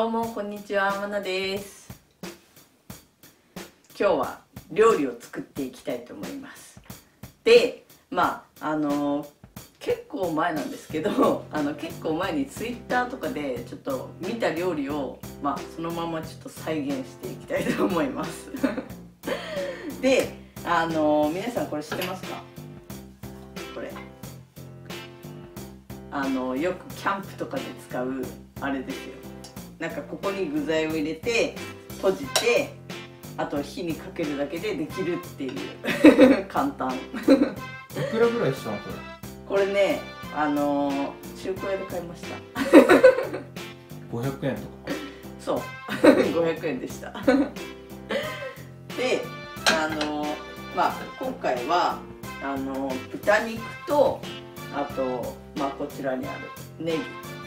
どうもこんにちは、まなです。今日は料理を作っていきたいと思います。で、結構前なんですけど、結構前に Twitter とかでちょっと見た料理を、そのままちょっと再現していきたいと思いますで、皆さんこれ知ってますか？これよくキャンプとかで使うあれですよ。なんかここに具材を入れて閉じて、あと火にかけるだけでできるっていう簡単いくらぐらいしたのこれ？これね、中古屋で買いました500円とか。そう500円でしたで、今回は豚肉と、あと、こちらにあるネギ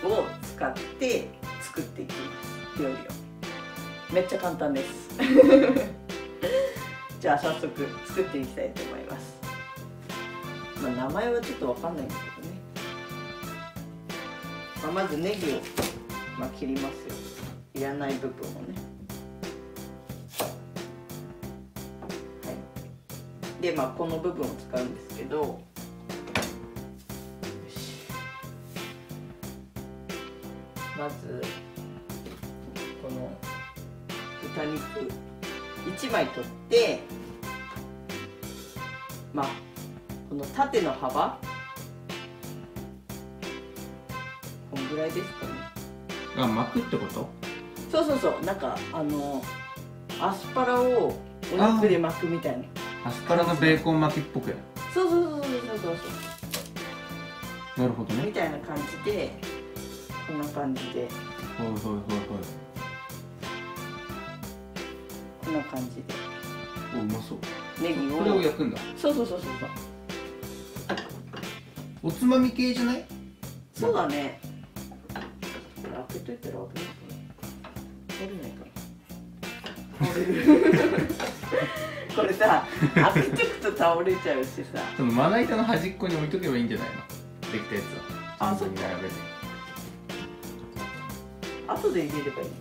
を使って作っていきます料理を。めっちゃ簡単ですじゃあ早速作っていきたいと思います。名前はちょっとわかんないんですけどね。まずネギを、切りますよ。いらない部分をね。はい、で、この部分を使うんですけど、まずこの豚肉1枚取って、この縦の幅このぐらいですかね。巻くってこと？そうそうそう。なんかアスパラをお肉で巻くみたいな。アスパラのベーコン巻きっぽくや。そうそうそうそうそうそう。なるほどね。みたいな感じで。こんな感じで、こんな感じで。うまそう。ネギを。これを焼くんだ。そうそうそうそうそう。おつまみ系じゃない？そうだね。開けといたら開けないかな。倒れないかな。これさ、開けとくと倒れちゃうしさ。そのまな板の端っこに置いとけばいいんじゃないの？できたやつは。あ、そうに並べて。後で入れればいい。い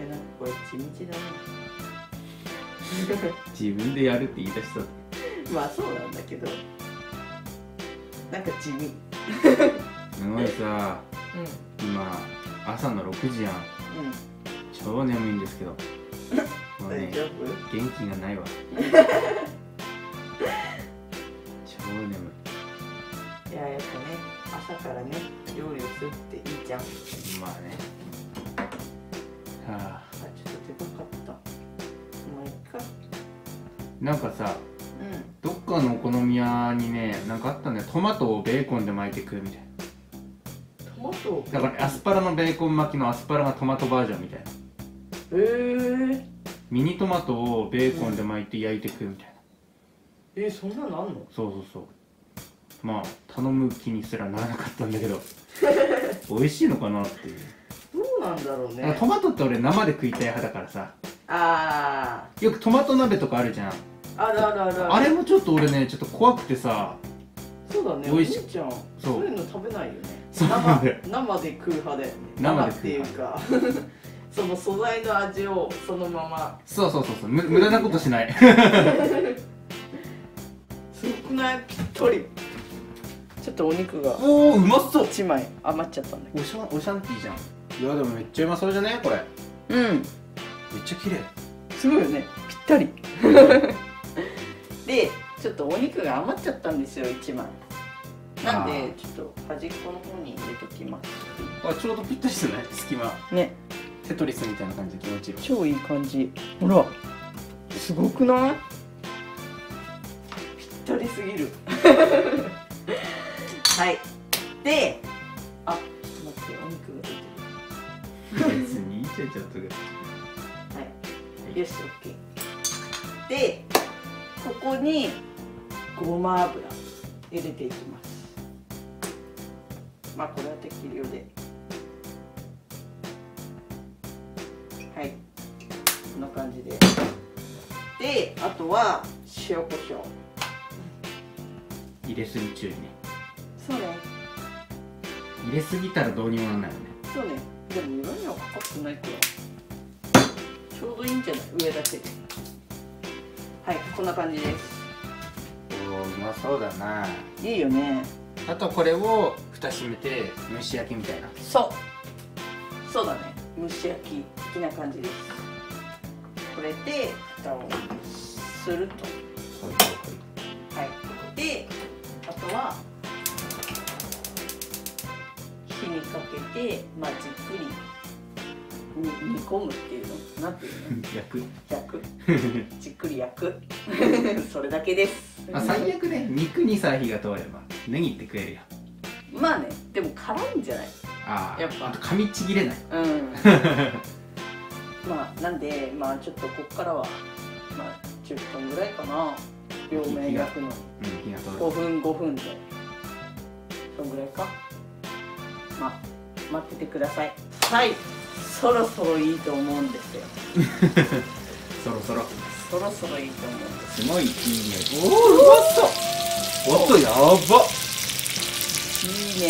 や、なんかこれ地道だね自分でやるって言い出したそうなんだけど、なんか地味お前さ、今朝の6時やん、超眠いんですけどもうね、元気がないわ超眠い。いや、やっぱね、朝からね、料理をするっていいじゃん。ね。ちょっとでかかった。もういっか。なんかさ、どっかのお好み屋にね、なんかあったんだよ。トマトをベーコンで巻いて食うみたいな。トマトを。だからアスパラのベーコン巻きのアスパラがトマトバージョンみたいな。ミニトマトをベーコンで巻いて焼いて食うみたいな。そんなのあんの？そうそうそう。頼む気にすらならなかったんだけど美味しいのかなっていう。どうなんだろうね。トマトって俺生で食いたい派だからさ。よくトマト鍋とかあるじゃん。あるあるある。あれもちょっと俺ね、ちょっと怖くてさ。そうだね、お兄ちゃんそういうの食べないよね。生で食う派で。生っていうかその素材の味をそのまま。そうそうそうそう、無駄なことしないすごくない？ぴったり。ちょっとお肉が。おお、うまそう。一枚余っちゃったんだけど。おシャンティーじゃん。いや、でもめっちゃうまそうじゃねこれ。めっちゃ綺麗。すごいよね。ぴったり。で、ちょっとお肉が余っちゃったんですよ、一枚。なんで、ちょっと端っこの方に入れときます。ちょうどぴったりじゃない？隙間。ね。テトリスみたいな感じで気持ちいい。超いい感じ。ほら。すごくない？ぴったりすぎる。はい、で、ちょっと待って、お肉が出てる。別にいいじゃん、ちょっとぐらい。はい、よし、OK。で、ここにごま油入れていきます。これは適量で。はい、こんな感じで。で、あとは塩コショウ。入れすぎ注意ね。そうね。入れすぎたらどうにもなんないよね。そうね。でも色にはかかってないけどちょうどいいんじゃない、上だけで。はい、こんな感じです。おお、うまそうだな。いいよね。あとこれを蓋閉めて蒸し焼きみたいな。そうそうだね、蒸し焼き的な感じです。これで蓋をすると。はい、であとは火にかけて、まあ、じっくり煮込むっていうの、なんていうの、焼くじっくり焼くそれだけです。あ、最悪ね、肉にさ火が通ればネギって食えるよ。まあね、でも辛いんじゃない。ああ、やっぱ噛みちぎれない。うんまあなんで、まあちょっとこっからはまあ10分ぐらいかな、両面焼くのに。5分でそんぐらいか。まあ待っててください。はい、そろそろいいと思うんですよそろそろいいと思うんです。すごいいい匂い。おお、うまそう。おっと、やばっ、いいね。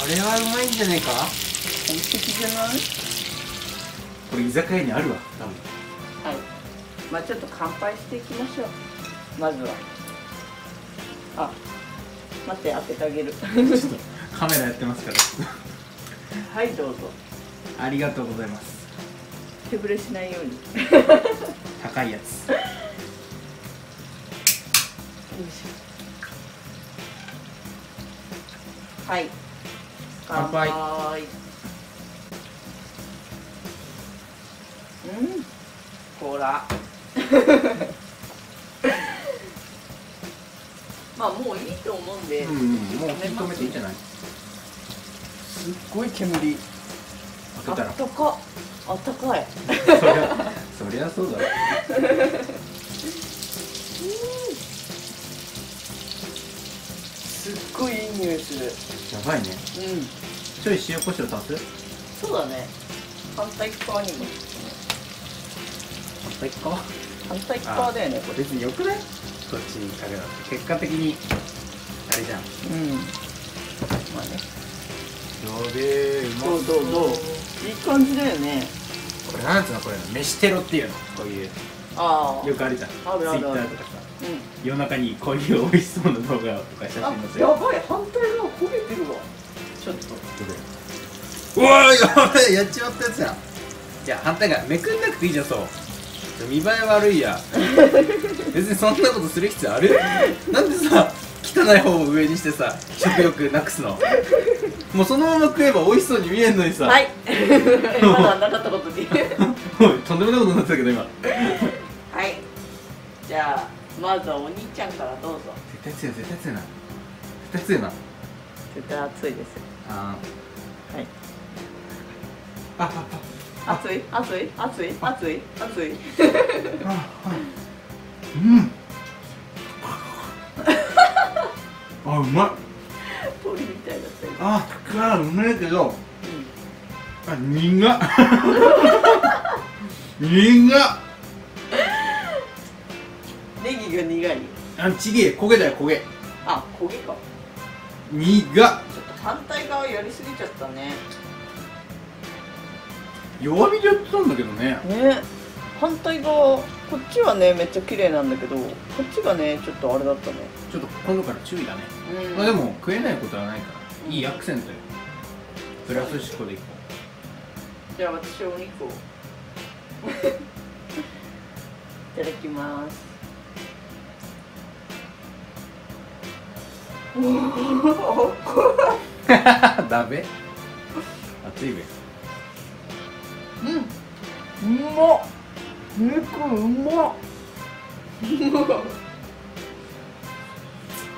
これはうまいんじゃねえか。完璧じゃない。これ居酒屋にあるわ、多分。はい、まあちょっと乾杯していきましょう。まずは、あ、待って、当ててあげるちょっとカメラやってますからはい、どうぞ。ありがとうございます。手ぶれしないように高いやつ。よいしょ。はい、乾杯。うん、ほらまあもういいと思うんで、もう止めていいんじゃない。すっごい煙。あったか、あったかいそりゃそうだろすっごいいい匂いする。やばいね。うん、ちょい塩コショウ足す。そうだね、反対側にも。反対側だよね。これ別によくない。こっちにかけたって結果的にあれじゃん。うん、まあね。どういい感じだよね。これなんつうの、これ飯テロっていうの、こういう、あ、よくあるじゃん、ツイッターとかさ、夜中にこういう美味しそうな動画とか写真載せる。やばい、反対側焦げてるわ。ちょっとうわー、やばい、やっちまったやつや。じゃあ反対側めくんなくていいじゃん。そう、見栄え悪いや別にそんなことする必要ある？なんでさ、汚い方を上にしてさ、食欲なくすのもうそのまま食えば美味しそうに見えるのにさ。はいまだなかったことにとんでもないことになってたけど今はい、じゃあまずはお兄ちゃんからどうぞ。絶対強い、絶対強いな。絶対熱いです。ああ、はい、あ、熱いあ、うまい。鳥みたいだったよ。あ、辛いうまいけど、あ、苦っ苦っ。ネギが苦い。あ、ちげえ、焦げだよ、焦げ。あ、焦げか。苦っ。ちょっと反対側やりすぎちゃったね。弱火でやってたんだけどね。反対側、こっちはね、めっちゃ綺麗なんだけど、こっちがね、ちょっとあれだったね。ちょっと今度から注意だね。まあでも、食えないことはないから、いいアクセントよ。プラス思考でいこう。じゃあ、私はお肉を。いただきます。おお、だべ。熱いべ。うん。うまっ。肉うまっ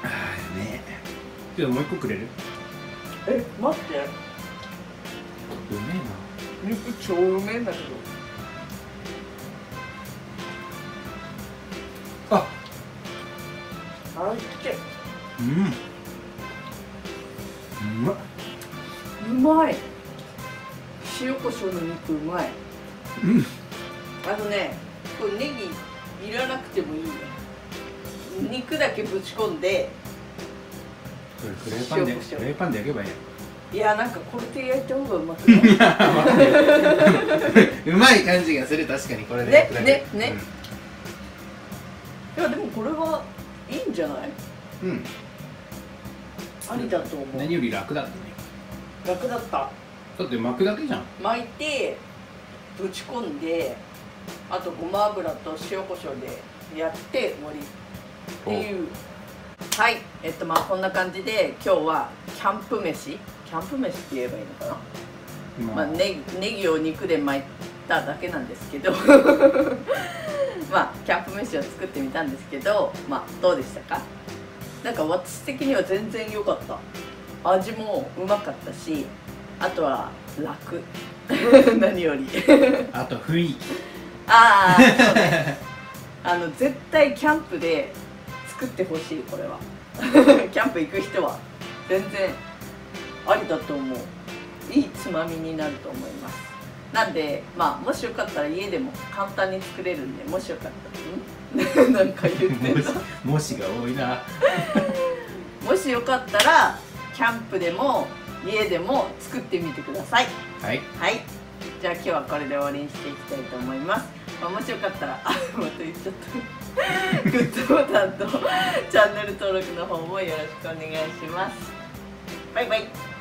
ああねえ、ちょっともう一個くれる？え、待って、うめえな。肉超うめえんだけど。あ、あ、きて、うん、うまい。塩コショウの肉うまい。うん、あのね、これネギいらなくてもいいね。肉だけぶち込んで、これフライパンで焼けばいいやん。いや、なんかこれで焼いた方がうまくない？うまい感じがする、確かにこれでね、ね、ね、うん、いや、でもこれはいいんじゃない？うん。ありだと思う。何より楽だったね。楽だった。だって巻くだけじゃん。巻いて、ぶち込んで、あとごま油と塩コショウでやって終わりっていう。はい、まあこんな感じで今日はキャンプ飯、キャンプ飯って言えばいいのかな、まあネギを肉で巻いただけなんですけどまあキャンプ飯を作ってみたんですけど、まあどうでしたか？なんか私的には全然良かった、味もうまかったし、あとは楽何よりあと雰囲気、ああそうね絶対キャンプで作ってほしい、これはキャンプ行く人は全然ありだと思う。いいつまみになると思います。なんで、まあもしよかったら家でも簡単に作れるんで、もしよかったらなんか言ってるもしが多いなもしよかったらキャンプでも家でも作ってみてください。はい、はい、じゃあ今日はこれで終わりにしていきたいと思います。まあ、もしよかったらまた言っちゃったグッドボタンとチャンネル登録の方もよろしくお願いします。バイバイ。